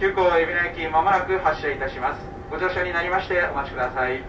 急行海老名駅、まもなく発車いたします。ご乗車になりましてお待ちください。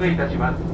いたします。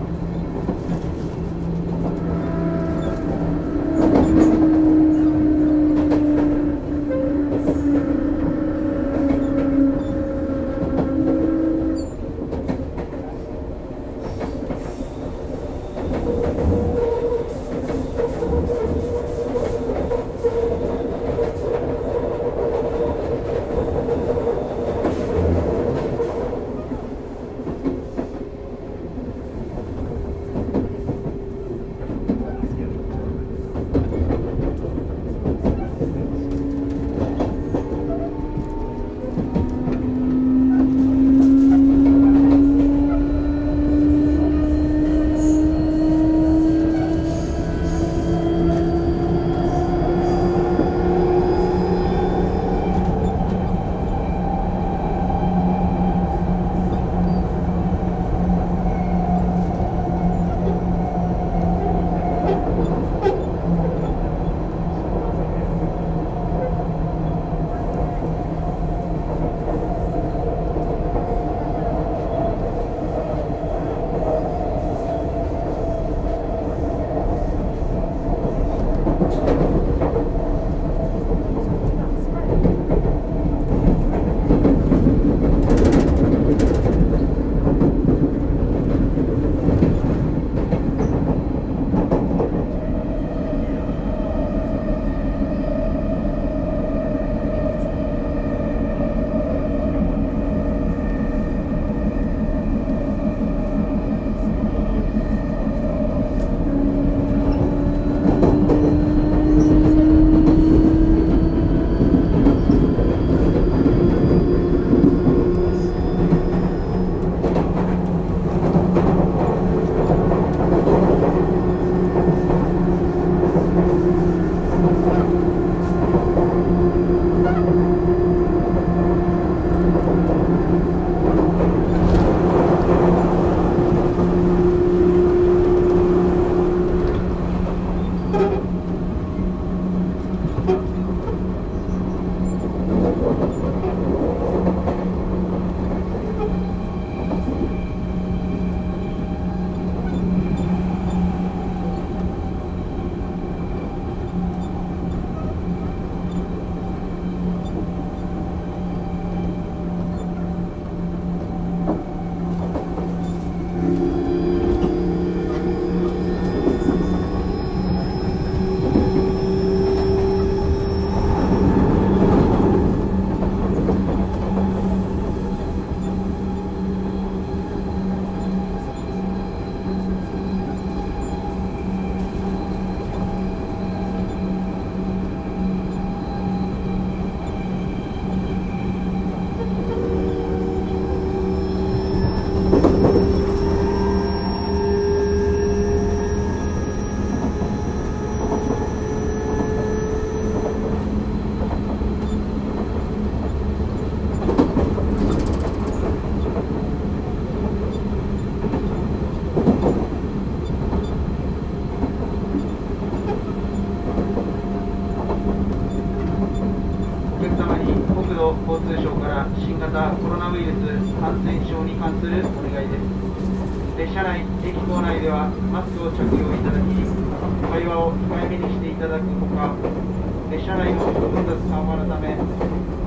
型コロナウイルス感染症に関するお願いです。列車内、駅構内ではマスクを着用いただき、会話を控えめにしていただくほか、列車内の混雑緩和のため、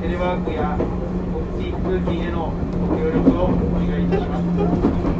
テレワークやオフピーク通勤へのご協力をお願いいたします。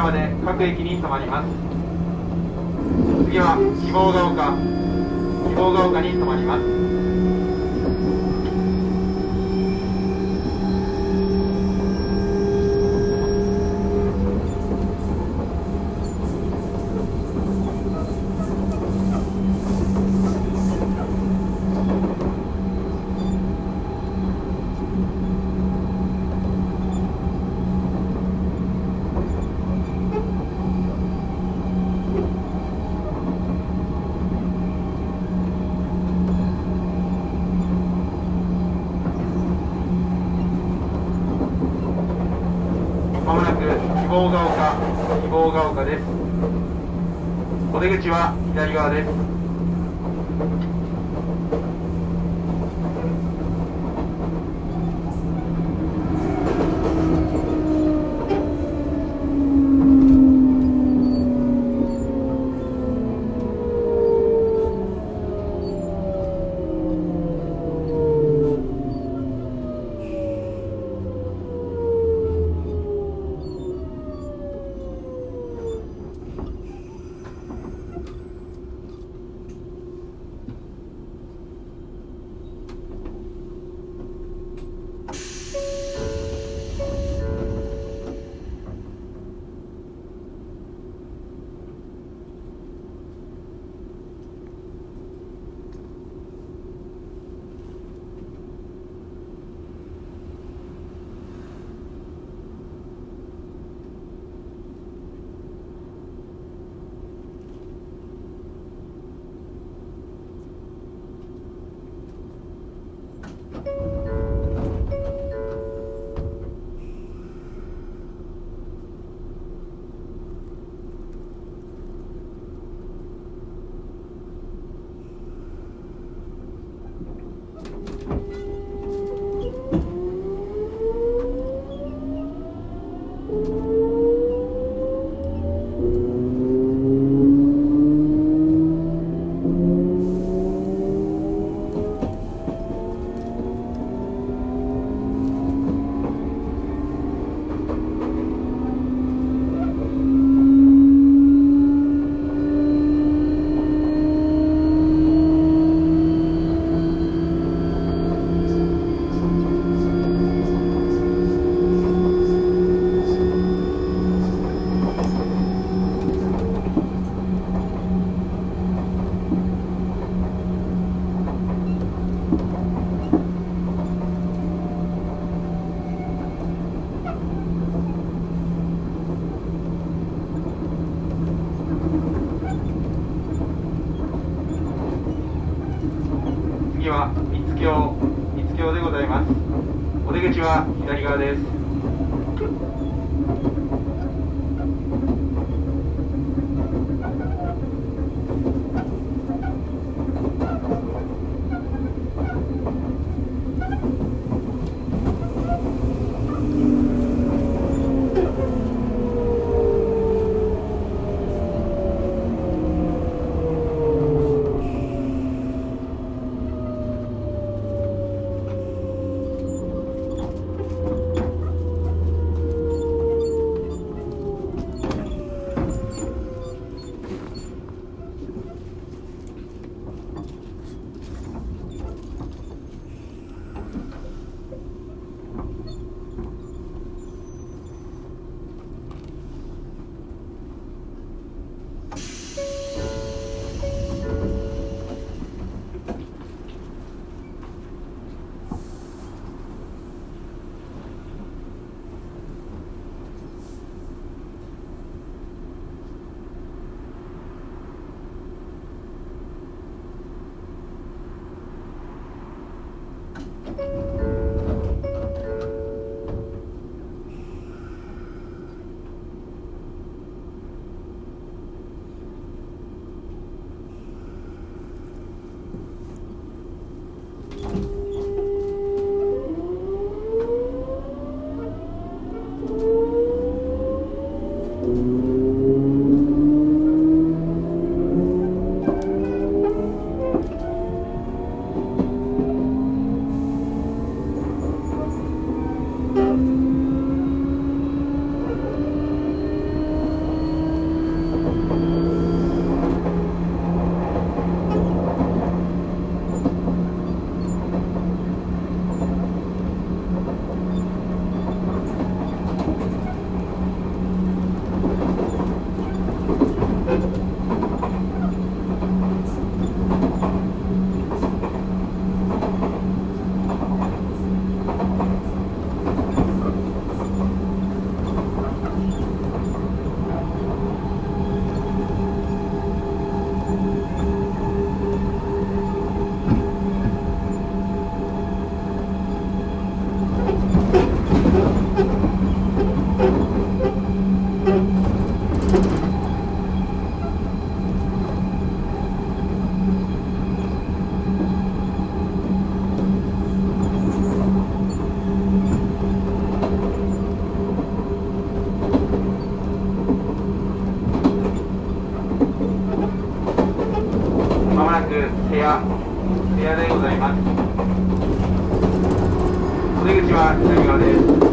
川で各駅に停まります。次は希望が丘に停まります。希望が丘です。お出口は左側です。三つ橋でございます。お出口は左側です。部屋でございます。お出口は左側です。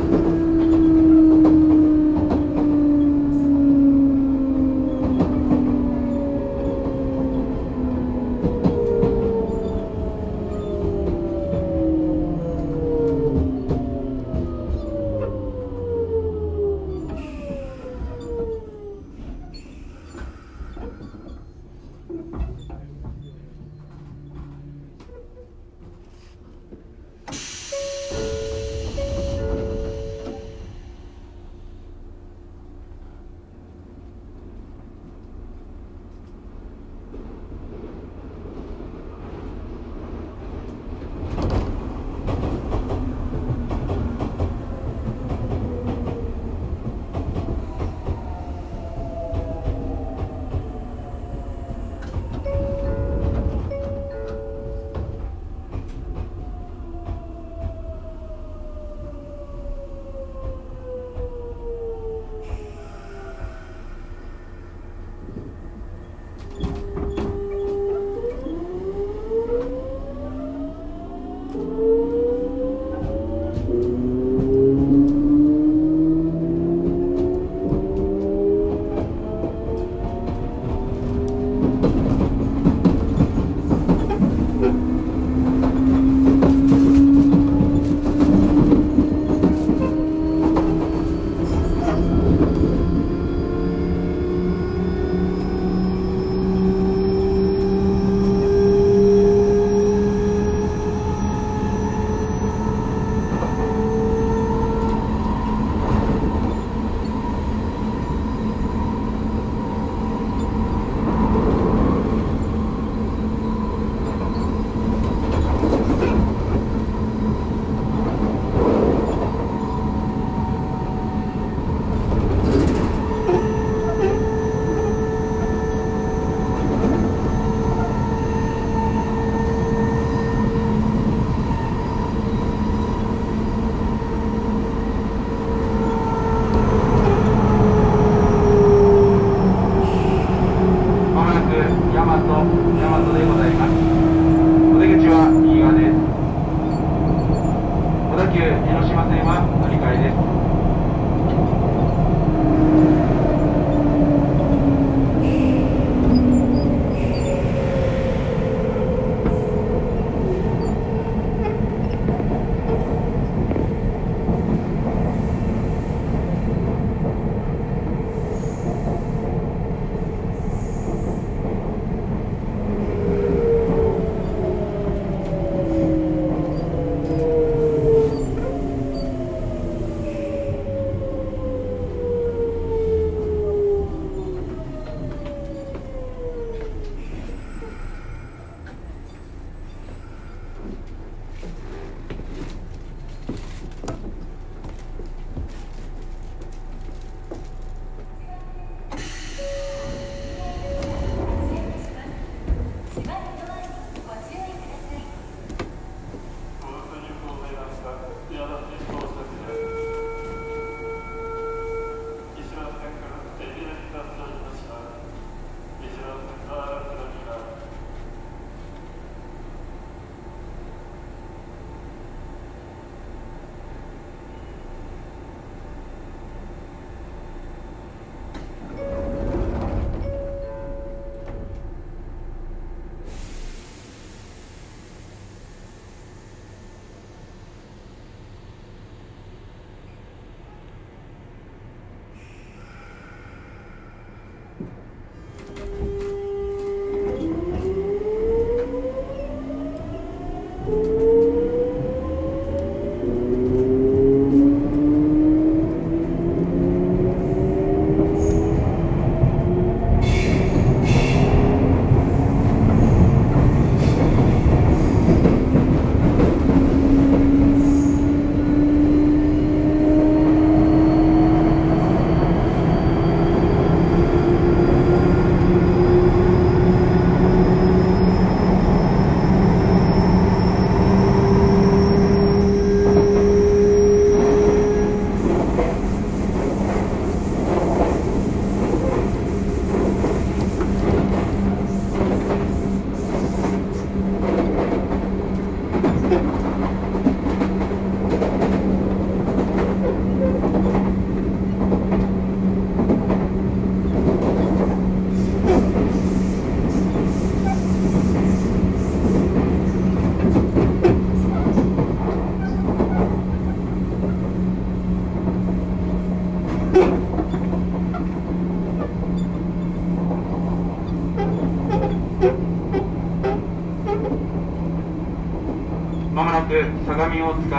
まもなく相模大塚で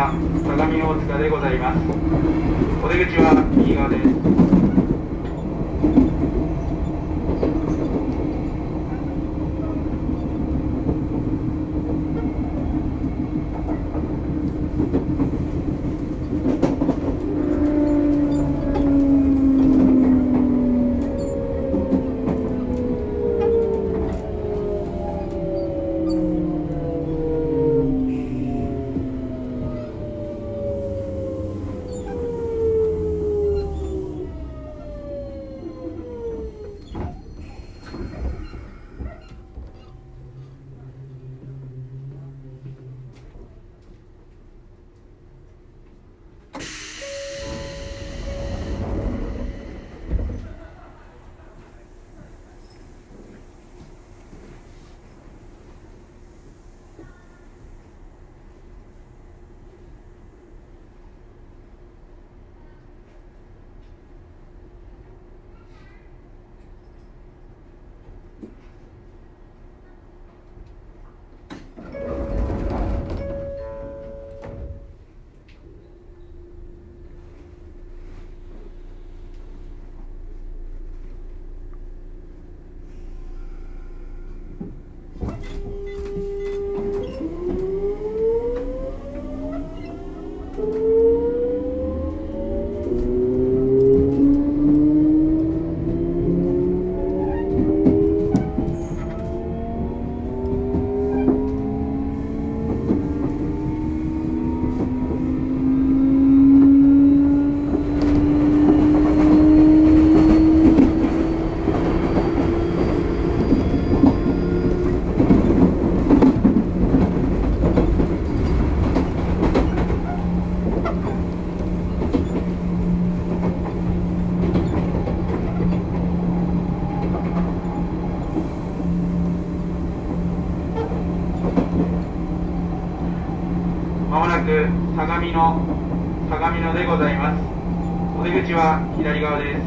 ございます。お出口は右側です。相模野でございます。お出口は左側です。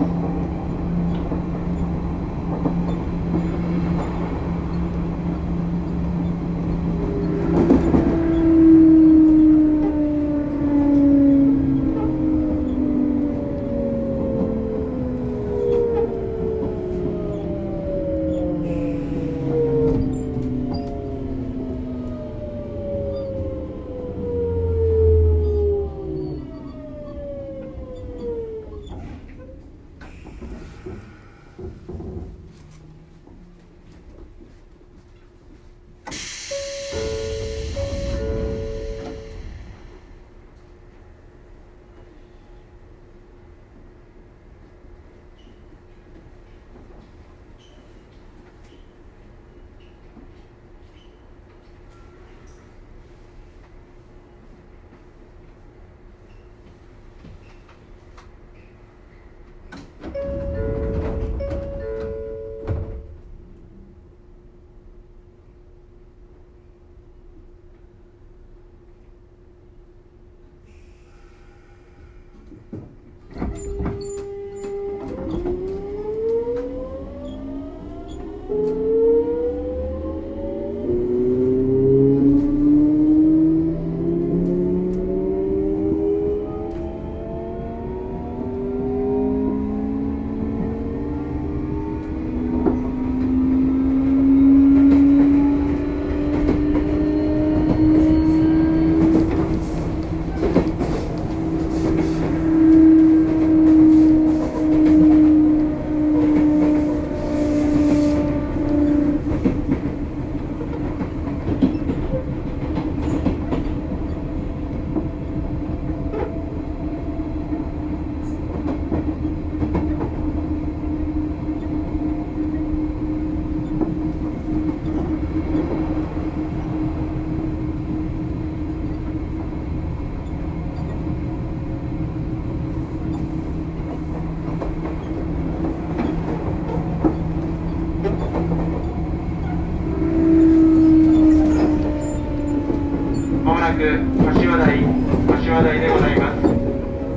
柏台でございます。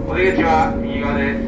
お出口は右側です。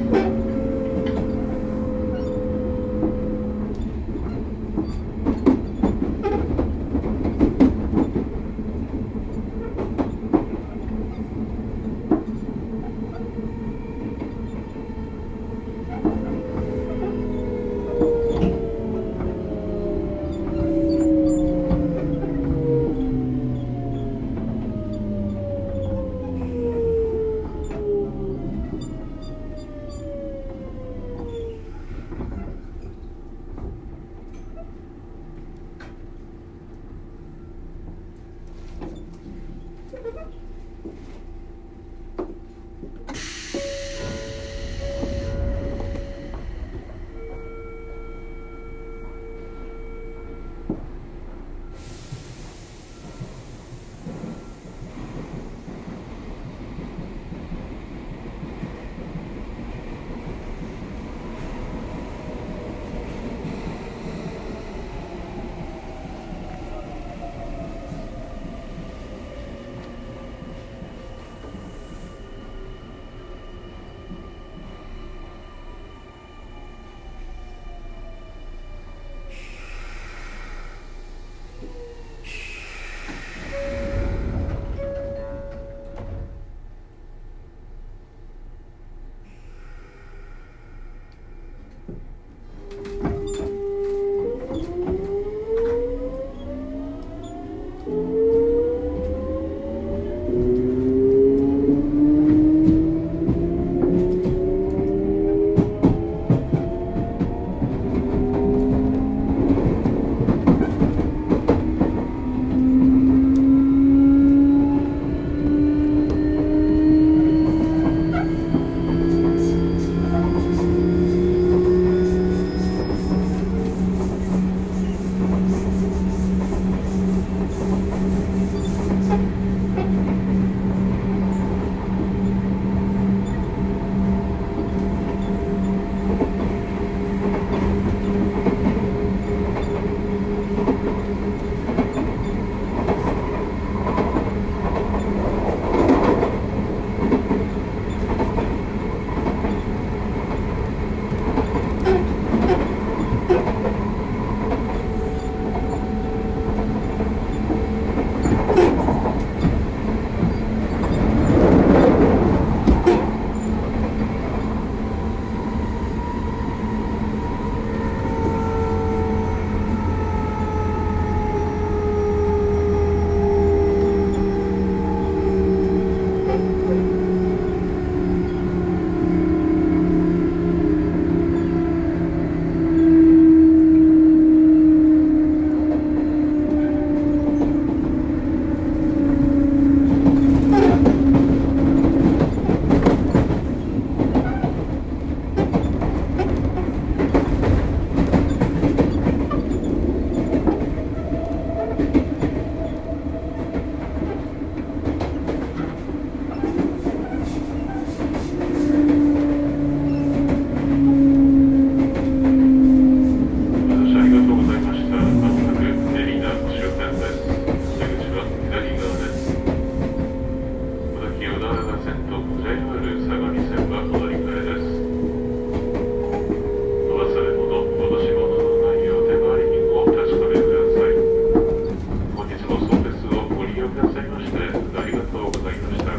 くださいましてありがとうございました。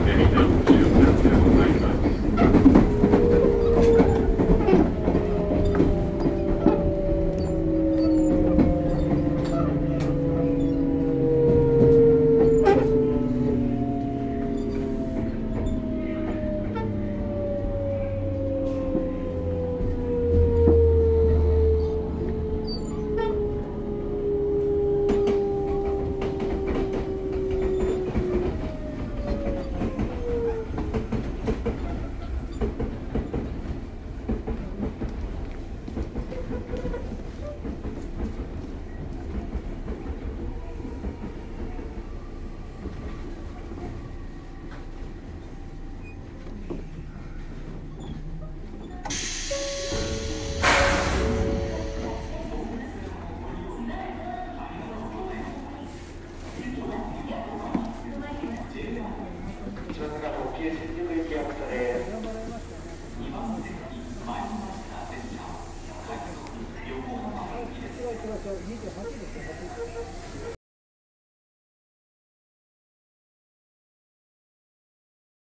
みんなの終点でございます。